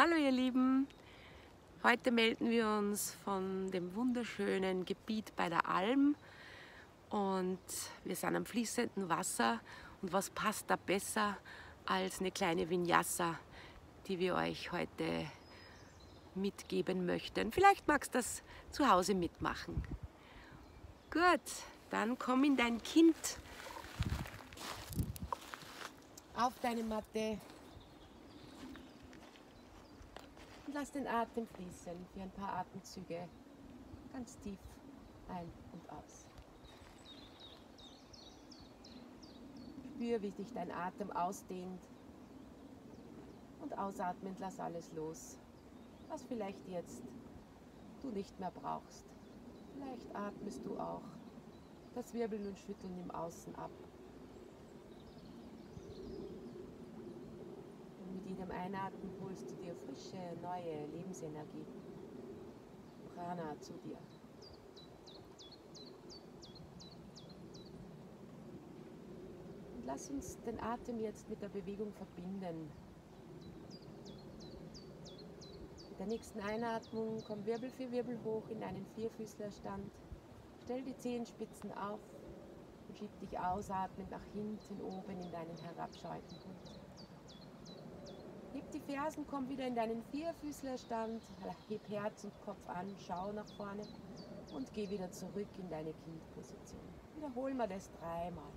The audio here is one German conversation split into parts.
Hallo ihr Lieben, heute melden wir uns von dem wunderschönen Gebiet bei der Alm und wir sind am fließenden Wasser und was passt da besser als eine kleine Vinyasa, die wir euch heute mitgeben möchten. Vielleicht magst du das zu Hause mitmachen. Gut, dann komm in dein Kind auf deine Matte. Und lass den Atem fließen für ein paar Atemzüge, ganz tief ein und aus. Spür, wie dich dein Atem ausdehnt und ausatmend lass alles los, was vielleicht jetzt du nicht mehr brauchst. Vielleicht atmest du auch das Wirbeln und Schütteln im Außen ab. Beim Einatmen holst du dir frische, neue Lebensenergie, Prana, zu dir. Und lass uns den Atem jetzt mit der Bewegung verbinden. Mit der nächsten Einatmung komm Wirbel für Wirbel hoch in einen Vierfüßlerstand. Stell die Zehenspitzen auf und schieb dich ausatmend nach hinten oben in deinen herabschauenden Hund. Heb die Fersen, komm wieder in deinen Vierfüßlerstand, heb Herz und Kopf an, schau nach vorne und geh wieder zurück in deine Kindposition. Wiederholen wir das dreimal.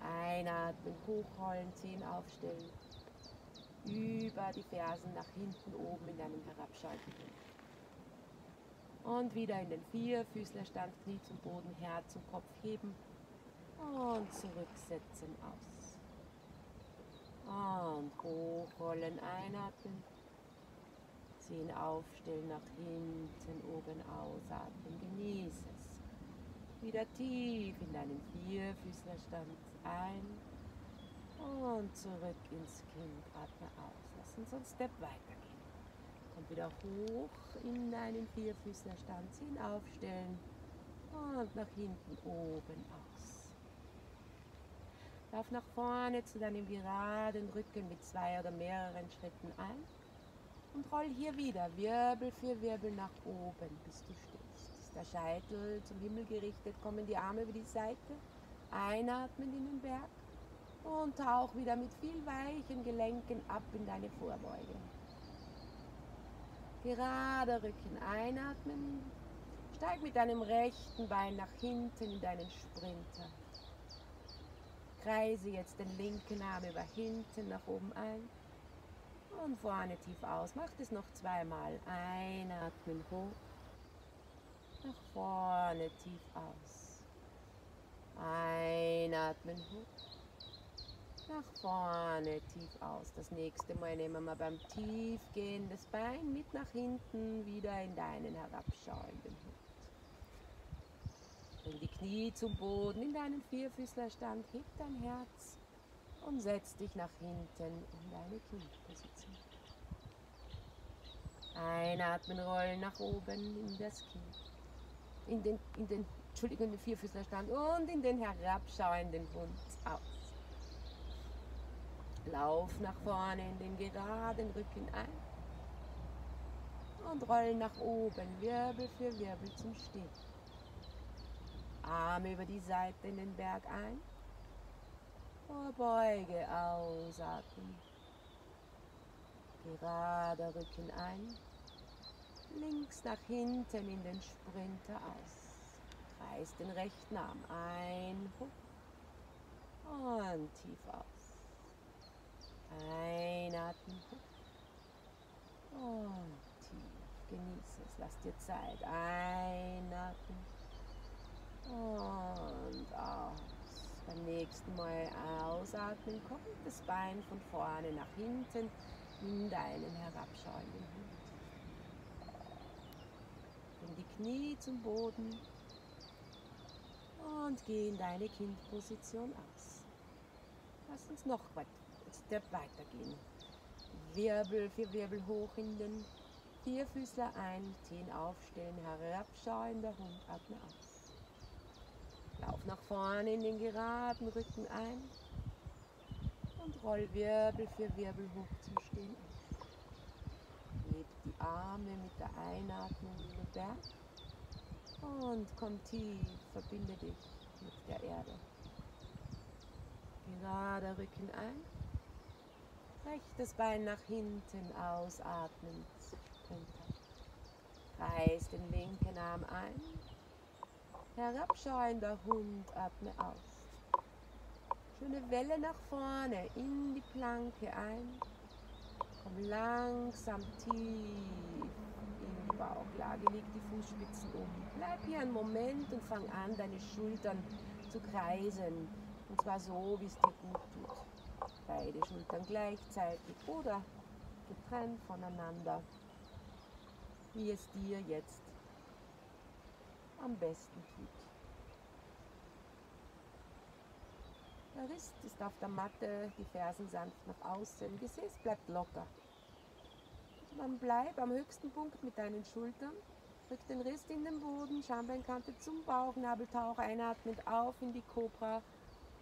Einatmen, hochrollen, Zehen aufstellen, über die Fersen nach hinten oben in deinem herabschauenden. Und wieder in den Vierfüßlerstand, Knie zum Boden, Herz und Kopf heben und zurücksetzen aus. Und hochrollen, einatmen, Zehen aufstellen, nach hinten, oben ausatmen, genieße es. Wieder tief in deinen Vierfüßlerstand ein und zurück ins Kind, atme aus. Lass uns einen Step weitergehen. Komm wieder hoch in deinen Vierfüßlerstand, Zehen aufstellen und nach hinten, oben aus. Lauf nach vorne zu deinem geraden Rücken mit zwei oder mehreren Schritten ein und roll hier wieder Wirbel für Wirbel nach oben, bis du stehst. Ist der Scheitel zum Himmel gerichtet, kommen die Arme über die Seite, einatmen in den Berg und tauch wieder mit viel weichen Gelenken ab in deine Vorbeuge. Gerader Rücken, einatmen, steig mit deinem rechten Bein nach hinten in deinen Sprinter. Kreise jetzt den linken Arm über hinten nach oben ein und vorne tief aus. Mach das noch zweimal. Einatmen hoch, nach vorne tief aus. Einatmen hoch, nach vorne tief aus. Das nächste Mal nehmen wir beim Tiefgehen das Bein mit nach hinten wieder in deinen herabschauenden Hund. Bring die Knie zum Boden in deinen Vierfüßlerstand, heb dein Herz und setz dich nach hinten in deine Knieposition. Einatmen, rollen nach oben in das Knie, in den Vierfüßlerstand und in den herabschauenden Hund aus. Lauf nach vorne in den geraden Rücken ein und rollen nach oben, Wirbel für Wirbel zum Stehen. Arme über die Seite in den Berg ein, Vorbeuge, ausatmen, gerader Rücken ein, links nach hinten in den Sprinter aus, kreis den rechten Arm ein, hoch und tief aus, einatmen, hoch und tief, genieße es, lass dir Zeit, einatmen, und aus. Beim nächsten Mal ausatmen, kommt das Bein von vorne nach hinten in deinen herabschauenden Hund. Bring die Knie zum Boden und geh in deine Kindposition aus. Lass uns noch einen Step weitergehen. Wirbel für Wirbel hoch in den Vierfüßler ein, Zehen aufstellen, herabschauender Hund, atme aus. Lauf nach vorne in den geraden Rücken ein und roll Wirbel für Wirbel hoch zum Stehen. Arme mit der Einatmung hinüber und komm tief, verbinde dich mit der Erde. Gerader Rücken ein, rechtes Bein nach hinten ausatmend, reiß den linken Arm ein, herabschauender Hund, atme aus. Schöne Welle nach vorne, in die Planke ein, komm langsam tief in die Bauchlage, leg die Fußspitzen um. Bleib hier einen Moment und fang an, deine Schultern zu kreisen, und zwar so, wie es dir gut tut. Beide Schultern gleichzeitig oder getrennt voneinander, wie es dir jetzt am besten tut. Der Rist ist auf der Matte, die Fersen sanft nach außen, Gesäß bleibt locker. Man bleibt am höchsten Punkt mit deinen Schultern, drück den Rist in den Boden, Schambeinkante zum Bauchnabel, tauch einatmend auf in die Cobra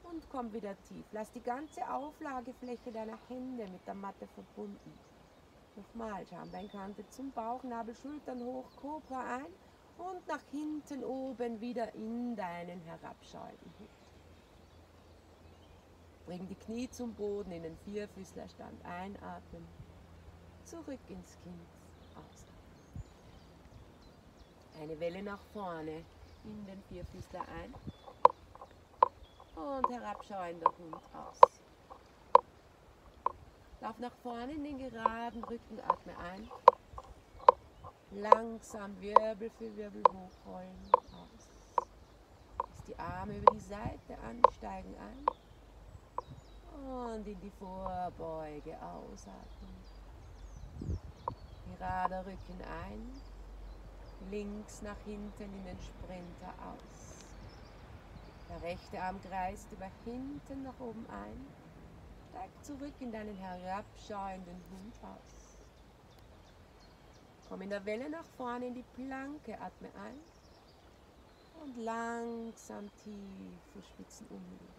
und komm wieder tief. Lass die ganze Auflagefläche deiner Hände mit der Matte verbunden. Nochmal, Schambeinkante zum Bauchnabel, Schultern hoch, Cobra ein und nach hinten oben wieder in deinen herabschauenden Hund. Bring die Knie zum Boden in den Vierfüßlerstand, einatmen, zurück ins Kind, ausatmen. Eine Welle nach vorne in den Vierfüßler ein und herabschauender Hund aus. Lauf nach vorne in den geraden Rücken, atme ein. Langsam Wirbel für Wirbel hochrollen, aus. Lass die Arme über die Seite ansteigen, ein. Und in die Vorbeuge, ausatmen. Gerader Rücken ein. Links nach hinten in den Sprinter, aus. Der rechte Arm kreist über hinten nach oben ein. Steig zurück in deinen herabschauenden Hund aus. Komm in der Welle nach vorne in die Planke, atme ein. Und langsam tief Fußspitzen umlegen.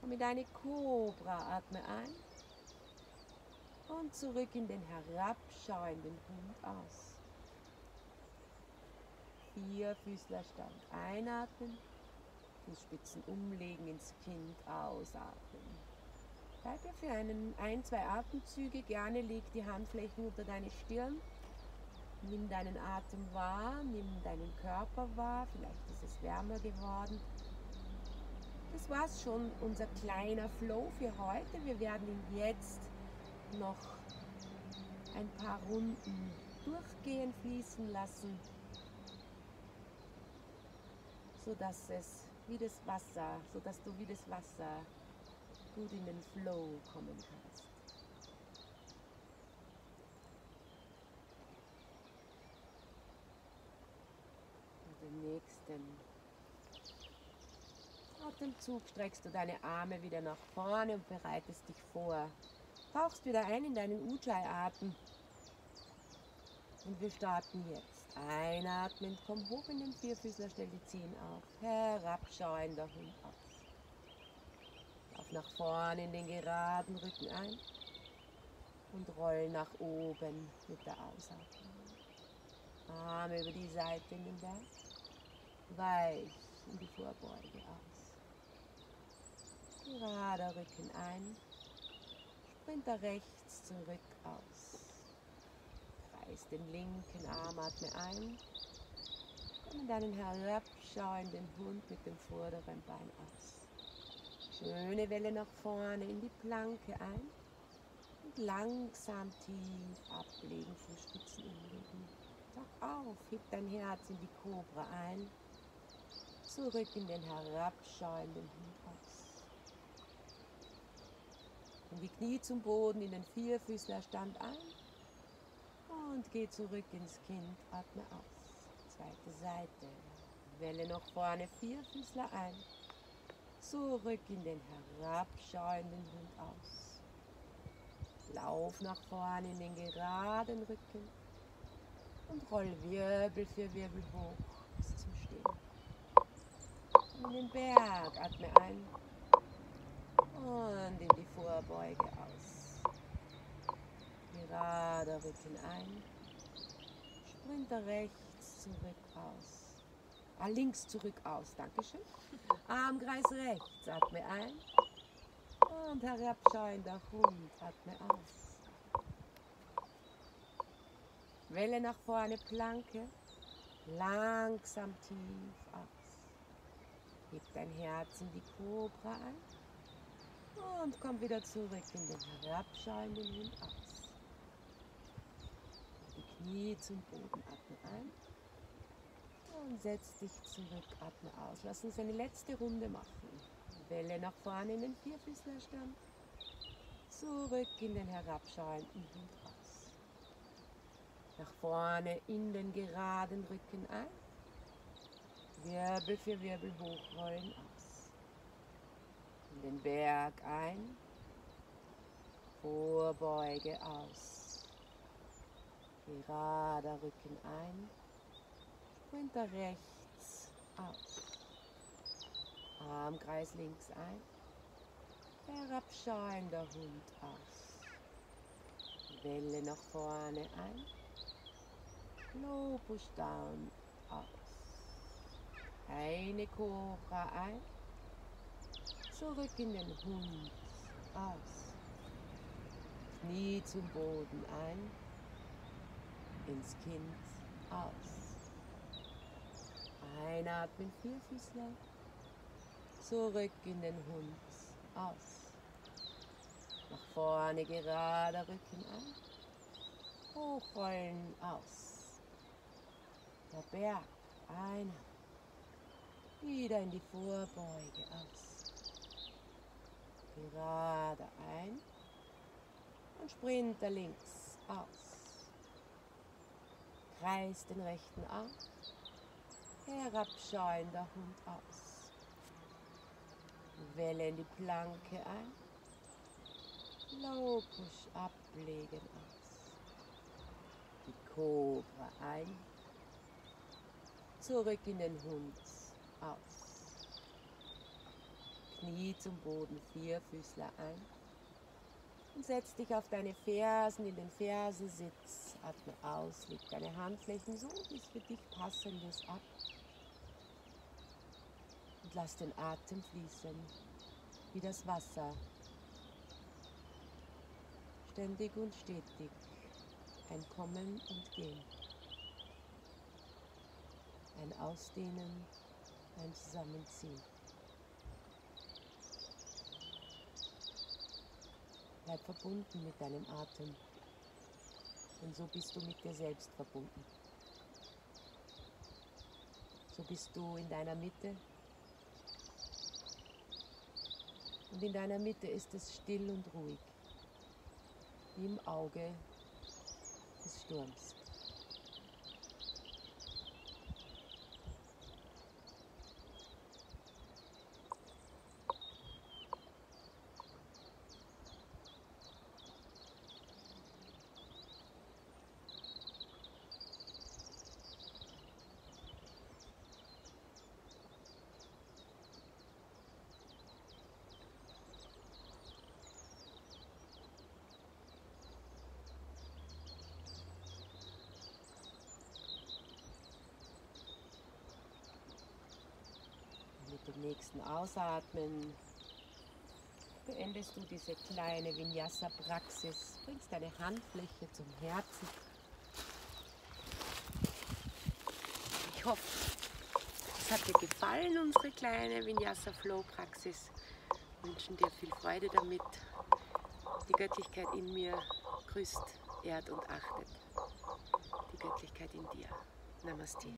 Komm in deine Cobra, atme ein. Und zurück in den herabschauenden Hund aus. Vierfüßlerstand, einatmen. Fußspitzen umlegen ins Kind, ausatmen. Bleib hier für ein, zwei Atemzüge. Gerne leg die Handflächen unter deine Stirn. Nimm deinen Atem wahr, nimm deinen Körper wahr. Vielleicht ist es wärmer geworden. Das war's schon, unser kleiner Flow für heute. Wir werden ihn jetzt noch ein paar Runden durchgehen, fließen lassen, sodass es wie das Wasser, sodass du wie das Wasser gut in den Flow kommen kannst. Und im nächsten Atemzug streckst du deine Arme wieder nach vorne und bereitest dich vor. Tauchst wieder ein in deinen Ujjayi-Atem. Und wir starten jetzt. Einatmen, komm hoch in den Vierfüßler, stell die Zehen auf, herabschauender Hund aus. Lauf nach vorne in den geraden Rücken ein und roll nach oben mit der Ausatmung. Arme über die Seite in den Berg, weich in die Vorbeuge aus. Gerader Rücken ein, Sprinter rechts zurück aus. Reiß den linken Arm, atme ein. Komm in deinen herabschauenden Hund mit dem vorderen Bein aus. Schöne Welle nach vorne in die Planke ein. Und langsam tief ablegen, Fußspitzen umlegen. Tauch auf, heb dein Herz in die Cobra ein. Zurück in den herabschauenden Hund aus. Und die Knie zum Boden in den Vierfüßlerstand ein. Und geh zurück ins Kind, atme aus. Zweite Seite, Welle nach vorne, Vierfüßler ein. Zurück in den herabschauenden Hund aus. Lauf nach vorne in den geraden Rücken. Und roll Wirbel für Wirbel hoch bis zum Stehen. In den Berg, atme ein. Und in die Vorbeuge aus. Gerader Rücken ein, bringt er rechts zurück aus. Ah, links zurück aus, dankeschön. Armkreis rechts, atme ein. Und herabschauend auf Hund, atme aus. Welle nach vorne, Planke. Langsam tief aus. Heb dein Herz in die Kobra ein. Und komm wieder zurück in den herabschauenden Hund aus. Die Knie zum Boden, atme ein. Und setz dich zurück, atme aus. Lass uns eine letzte Runde machen. Welle nach vorne in den Vierfüßlerstand. Zurück in den herabschauenden Hund aus. Nach vorne in den geraden Rücken ein. Wirbel für Wirbel hochrollen aus. In den Berg ein. Vorbeuge aus. Gerader Rücken ein. Sprinter rechts aus. Armkreis links ein. Herabschauender Hund aus. Welle nach vorne ein. Low push down aus. Eine Kobra ein. Zurück in den Hund aus. Knie zum Boden ein. Ins Kind aus. Einatmen, Vierfüßler, zurück in den Hund, aus. Nach vorne, gerader Rücken an, hochrollen, aus. Der Berg, einer, wieder in die Vorbeuge, aus. Gerade ein und Sprinter links, aus. Kreis den rechten Arm. Herabschauender Hund aus. Welle in die Planke ein. Low push ablegen aus. Die Kobra ein. Zurück in den Hund aus. Knie zum Boden, Vierfüßler ein. Und setz dich auf deine Fersen, in den Fersensitz. Atme aus, leg deine Handflächen so, wie es für dich passendes ab. Und lass den Atem fließen, wie das Wasser. Ständig und stetig, ein Kommen und Gehen. Ein Ausdehnen, ein Zusammenziehen. Bleib verbunden mit deinem Atem. Und so bist du mit dir selbst verbunden. So bist du in deiner Mitte. Und in deiner Mitte ist es still und ruhig, wie im Auge des Sturms. Mit dem nächsten Ausatmen beendest du diese kleine Vinyasa-Praxis. Bringst deine Handfläche zum Herzen. Ich hoffe, es hat dir gefallen, unsere kleine Vinyasa-Flow-Praxis. Wir wünschen dir viel Freude damit. Die Göttlichkeit in mir grüßt, ehrt und achtet. Die Göttlichkeit in dir. Namaste.